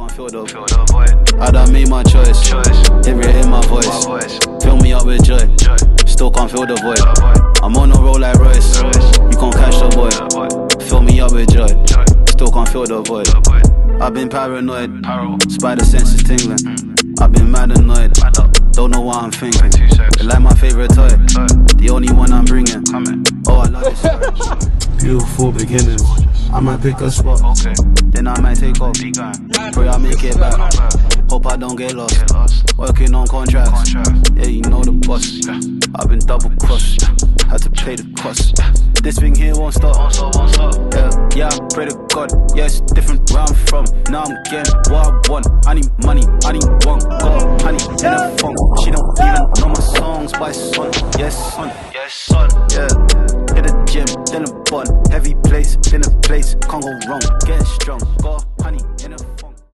gon' fill the void. I done made my choice. Every hit my voice. Fill me up with joy. Still can't fill the void. I'm on a roll like Royce. You can't catch the void. Fill me up with joy. Still can't fill the void. I've been paranoid. Spider sense is tingling. I've been mad annoyed. Don't know what I'm thinking. It's like my favorite toy. The only one I'm bringing. Oh, I love this. Beautiful beginnings. I might pick a spot, okay. Then I might take off. Pray I make it back. Hope I don't get lost. Working on contracts. Yeah, you know the boss. I've been double crossed. Had to pay the cost. This thing here won't stop. Yeah, I pray to God. Yeah, it's different where I'm from. Now I'm getting what I want. I need money, I need one God. Honey in a funk. She don't even know my songs by son. Yes, son. Yes, son. Yeah. Hit the gym, then a bun. Heavy place, then a place. Can't go wrong. Get strong. Go honey in a